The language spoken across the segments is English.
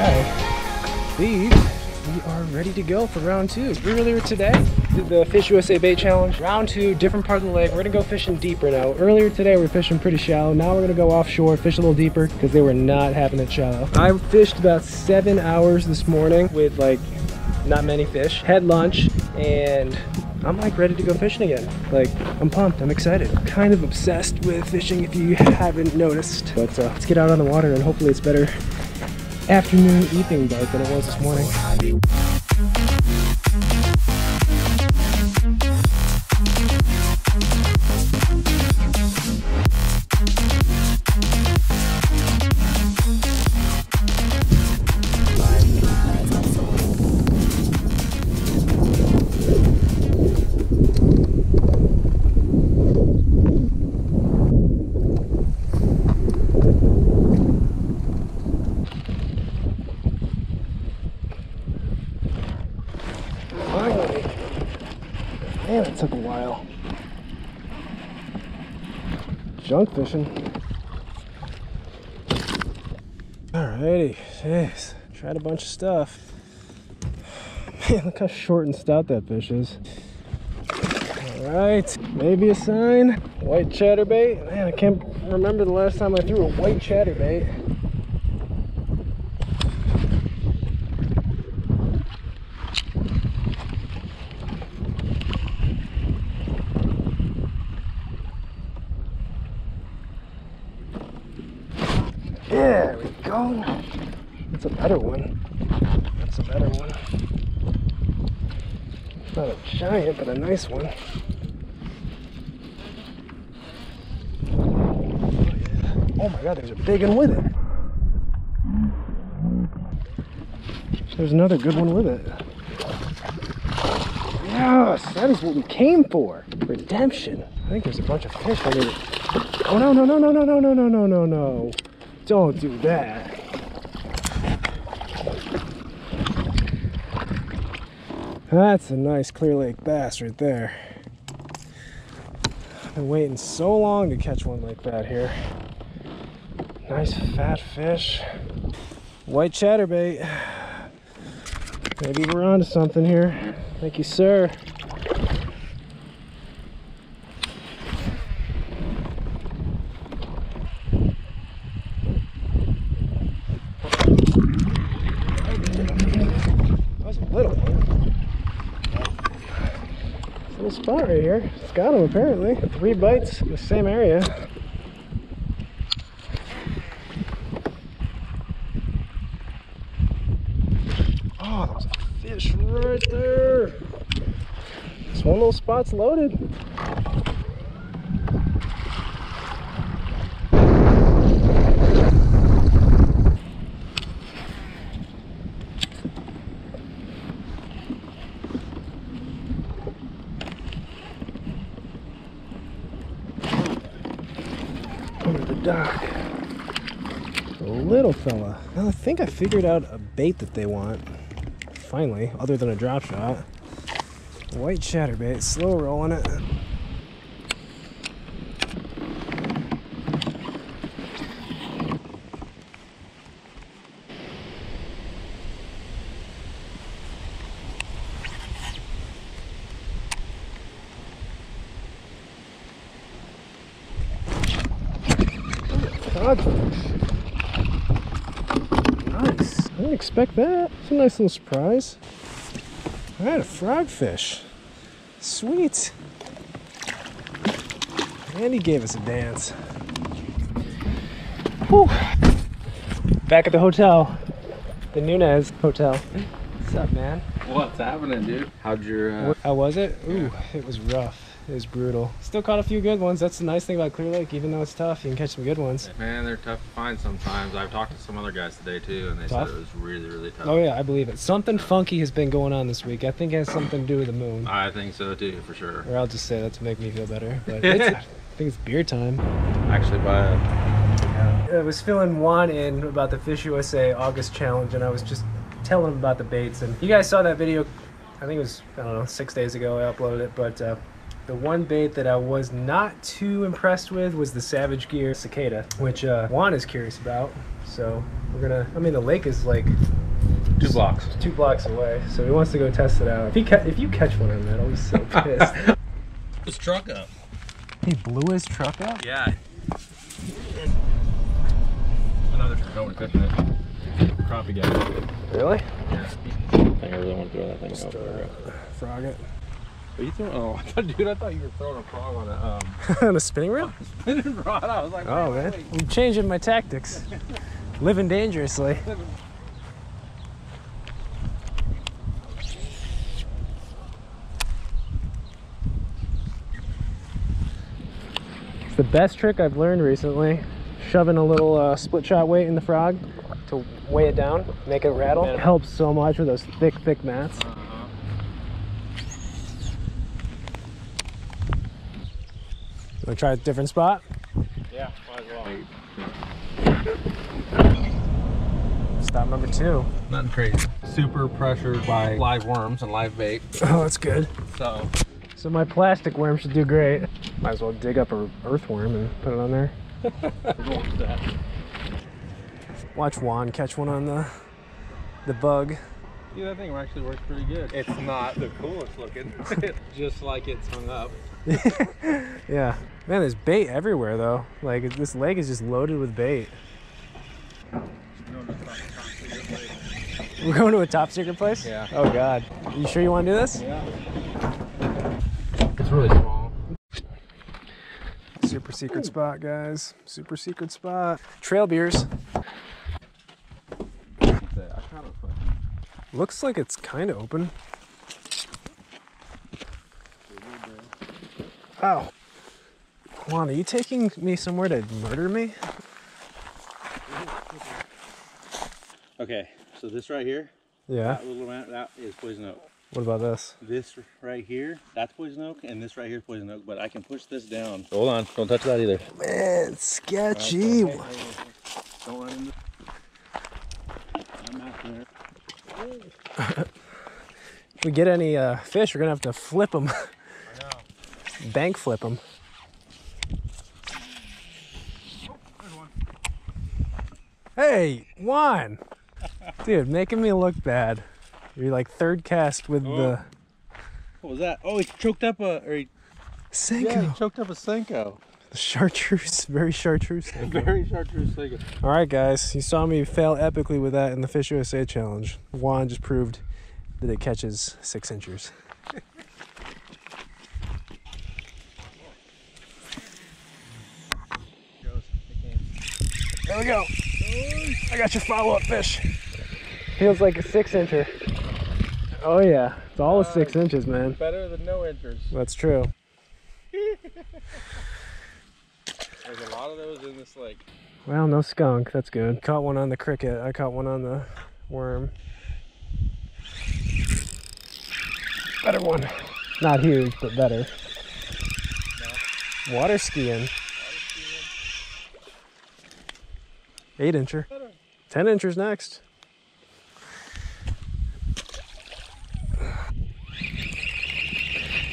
Okay, we are ready to go for round two. Earlier today, did the Fish USA bait challenge. Round two, different part of the lake. We're gonna go fishing deeper now. Earlier today, we were fishing pretty shallow. Now we're gonna go offshore, fish a little deeper, because they were not happening shallow. I fished about 7 hours this morning with like not many fish. Had lunch and I'm like ready to go fishing again. Like, I'm pumped, I'm excited. I'm kind of obsessed with fishing if you haven't noticed. But let's get out on the water and hopefully it's better afternoon, evening bite than it was this morning. Man, it took a while. Junk fishing. Alrighty, jeez. Tried a bunch of stuff. Man, look how short and stout that fish is. Alright, maybe a sign. White chatterbait. Man, I can't remember the last time I threw a white chatterbait. There we go. That's a better one. That's a better one. It's not a giant, but a nice one. Oh, yeah. Oh my God, there's a big one with it. There's another good one with it. Yes, that is what we came for. Redemption. I think there's a bunch of fish under it. Oh no, no, no, no, no, no, no, no, no, no, no. Don't do that. That's a nice Clear Lake bass right there. I've been waiting so long to catch one like that here. Nice fat fish. White chatterbait. Maybe we're onto something here. Thank you, sir. Spot right here. It's got him apparently. 3 bites in the same area. Oh, there's a fish right there. This one little spot's loaded. Dock. The little fella. Now I think I figured out a bait that they want. Finally, other than a drop shot. White chatterbait, slow rolling it. Nice. I didn't expect that. It's a nice little surprise. I had a frogfish. Sweet. And he gave us a dance. Whew. Back at the hotel. The Nunez Hotel. What's up, man? What's happening, dude? How'd your... How was it? Ooh, it was rough. It was brutal. Still caught a few good ones. That's the nice thing about Clear Lake. Even though it's tough, you can catch some good ones. Man, they're tough to find sometimes. I've talked to some other guys today too, and they said it was really, really tough. Oh yeah, I believe it. Something funky has been going on this week. I think it has something to do with the moon. I think so too, for sure. Or I'll just say that to make me feel better. But it's, I think it's beer time. Actually, I was filling Juan in about the Fish USA August challenge, and I was just telling him about the baits. And you guys saw that video. I think it was, I don't know, 6 days ago I uploaded it, but The one bait that I was not too impressed with was the Savage Gear Cicada, which Juan is curious about. So we're gonna, I mean, the lake is like two blocks away, so he wants to go test it out. If you catch one in that, I'll be so pissed. His truck up. He blew his truck up? Yeah. Another truck over fishing it. Crop again. Really? Yeah. I think I really want to throw that thing out there. Frog it. Are you throwing? Oh, dude, I thought you were throwing a frog on a on a spinning rod. Spinning rod. I was like, oh man, I'm changing my tactics. Living dangerously. It's the best trick I've learned recently. Shoving a little split shot weight in the frog to weigh it down, make it rattle. It helps so much with those thick mats. Wanna try a different spot? Yeah, might as well. Stop number two. Nothing crazy. Super pressured by live worms and live bait. Oh, that's good. So my plastic worm should do great. Might as well dig up an earthworm and put it on there. Watch Juan catch one on the bug. Yeah, that thing actually works pretty good. It's not the coolest looking. Just like it's hung up. Yeah. Man, there's bait everywhere though. Like this lake is just loaded with bait. We're going to a top secret place? Yeah. Oh god. You sure you want to do this? Yeah. It's really small. Super secret spot, guys. Super secret spot. Trail beers. Looks like it's kind of open. Ow. Juan, are you taking me somewhere to murder me? Okay, so this right here. Yeah. That little round, that is poison oak. What about this? This right here, that's poison oak, and this right here is poison oak, but I can push this down. Hold on, don't touch that either. Man, sketchy. Right, okay. Don't run into. I'm out there. If we get any fish, we're gonna have to flip them. I know. Bank flip them. Oh, there's one. Hey, Juan! Dude, making me look bad. You're like third cast with the. What was that? Oh, he choked up a. Or he... Senko. Yeah, he choked up a Senko. Chartreuse, very chartreuse. Very chartreuse. All right, guys, you saw me fail epically with that in the Fish USA challenge. Juan just proved that it catches 6 inchers. There we go. I got your follow-up fish. Feels like a 6-incher. Oh yeah, it's all 6 inches, man. Better than no inchers. That's true. There's a lot of those in this lake. Well, no skunk, that's good. Caught one on the cricket, I caught one on the worm. Better one. Not huge, but better. No. Water skiing. 8-incher. 10-inchers next.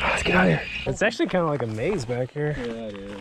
Let's get out of here. It's actually kind of like a maze back here. Yeah, it is.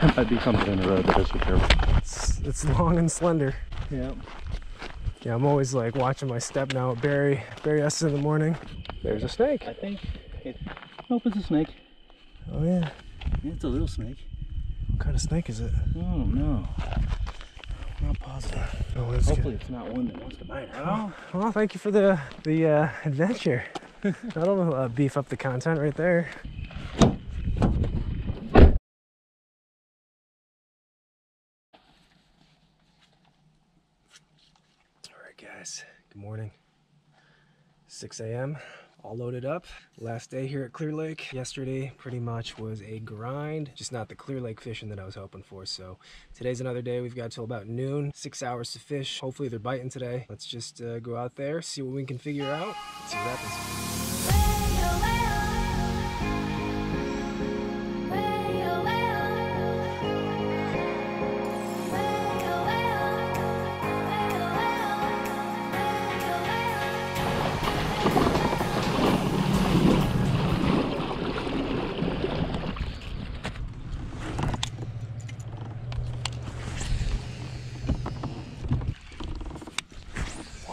That might be something in the road, but just be careful. It's long and slender. Yeah. Yeah, I'm always like watching my step now at Barry S in the morning. There's a snake. I think it. Nope, it's a snake. Oh yeah. It's a little snake. What kind of snake is it? Oh no. I'm not positive. Oh, hopefully it's not one that wants to bite. Oh. Well, thank you for the adventure. That'll beef up the content right there. Good morning, 6 a.m., all loaded up. Last day here at Clear Lake. Yesterday pretty much was a grind, just not the Clear Lake fishing that I was hoping for. So today's another day. We've got till about noon, 6 hours to fish. Hopefully they're biting today. Let's just go out there, see what we can figure out, see what happens.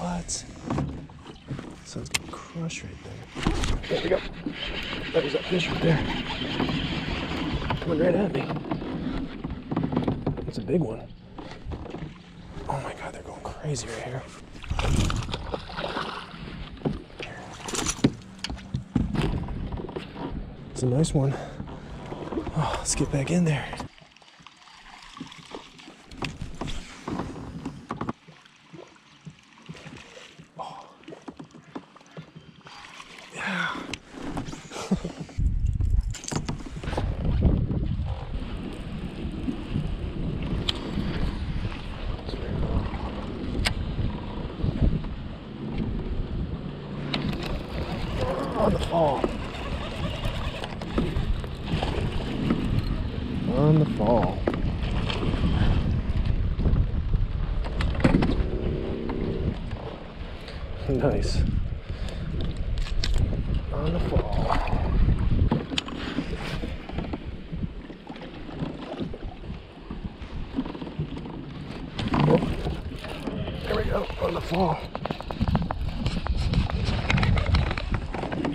What? Sun's gonna crush right there. There we go. That was that fish right there. Coming right at me. That's a big one. Oh my God, they're going crazy right here. It's a nice one. Oh, let's get back in there. On the fall. Nice. On the fall. Oh, there we go. On the fall.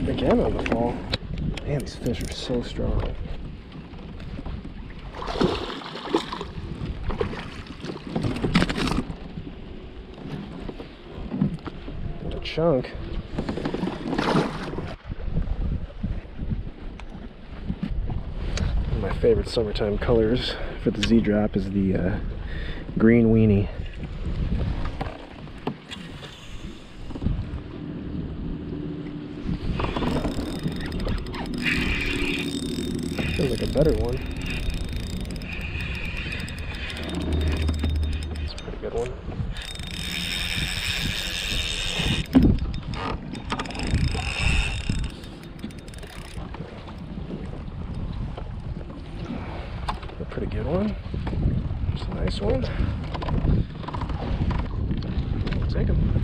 Again on the fall. Man, these fish are so strong. A chunk. One of my favorite summertime colors for the Z-Drop is the green weenie. Feels like a better one. That's a pretty good one. A pretty good one. It's a nice one. I'll take him.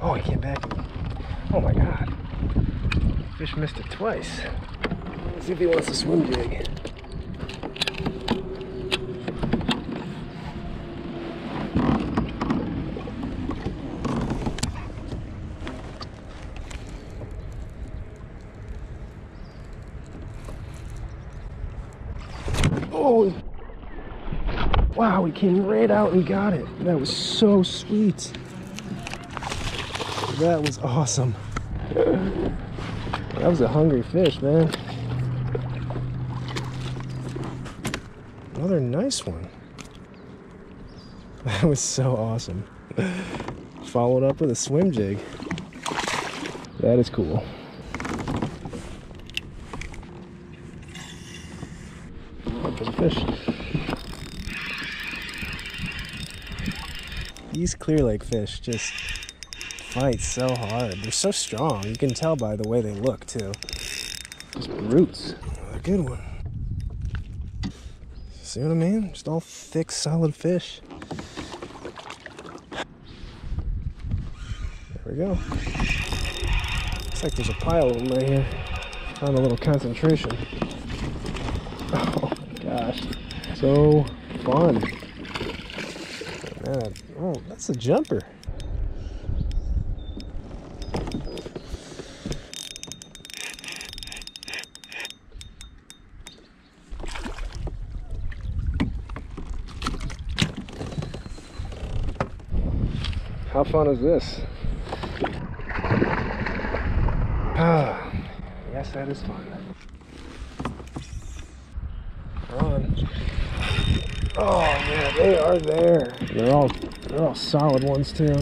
Oh, he came back. Oh my God. Fish missed it twice. Let's see if he wants a swim jig. Oh! Wow, he came right out and got it. That was so sweet. That was awesome. That was a hungry fish, man. Another nice one. That was so awesome. Followed up with a swim jig. That is cool. Look at the fish. These Clear Lake fish just fight so hard. They're so strong. You can tell by the way they look too. Just brutes. Another good one. See what I mean? Just all thick, solid fish. There we go. Looks like there's a pile of them right here. Found a little concentration. Oh gosh. So fun. Man, oh, that's a jumper. How fun is this? Ah, yes, that is fun. Run. Oh man, they are there. They're all solid ones too.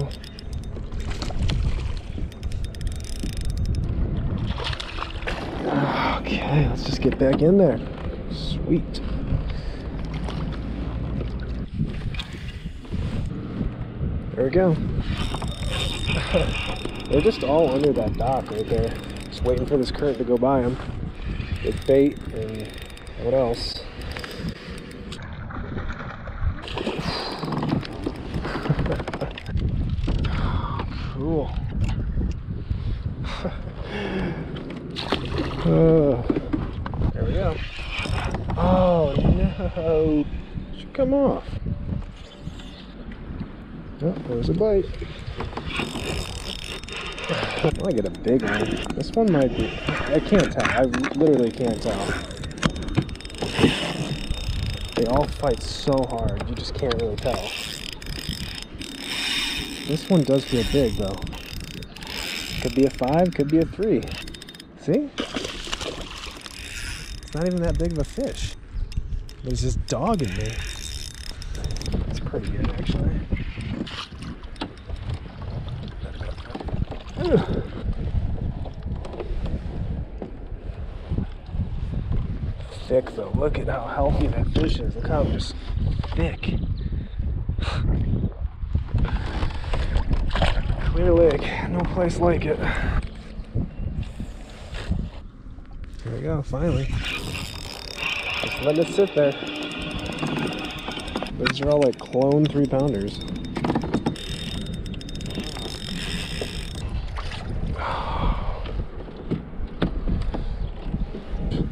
Okay, let's just get back in there. Sweet. There we go. They're just all under that dock right there. Just waiting for this current to go by them. They bait and What else? Cool. There we go. Oh no! It should come off. Oh, there's a bite. I want to get a big one. This one might be. I can't tell. I literally can't tell. They all fight so hard. You just can't really tell. This one does feel big though. Could be a 5, could be a 3. See? It's not even that big of a fish. But it's just dogging me. It's pretty good actually. Thick though, look at how healthy that fish is. Look how just thick. Clear Lake, no place like it. Here we go, finally. Just let it sit there. These are all like clone 3-pounders.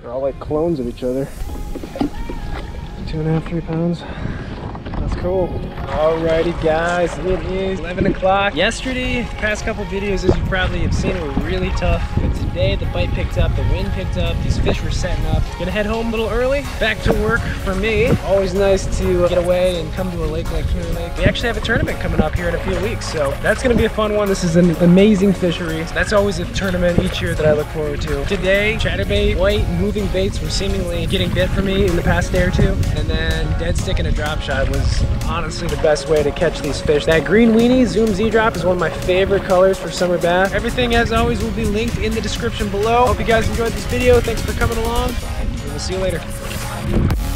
They're all like clones of each other. 2.5, 3 pounds. That's cool. Alrighty guys, it is 11 o'clock. Yesterday, the past couple videos, as you probably have seen, were really tough. But today, the bite picked up, the wind picked up, these fish were setting up. Gonna head home a little early. Back to work for me. Always nice to get away and come to a lake like Clear Lake. We actually have a tournament coming up here in a few weeks, so that's gonna be a fun one. This is an amazing fishery. That's always a tournament each year that I look forward to. Today, chatterbait, white, moving baits were seemingly getting bit for me in the past day or two. And then dead stick and a drop shot was honestly the best way to catch these fish. That green weenie, Zoom Z-Drop, is one of my favorite colors for summer bass. Everything, as always, will be linked in the description below. Hope you guys enjoyed this video. Thanks for coming along. We'll see you later.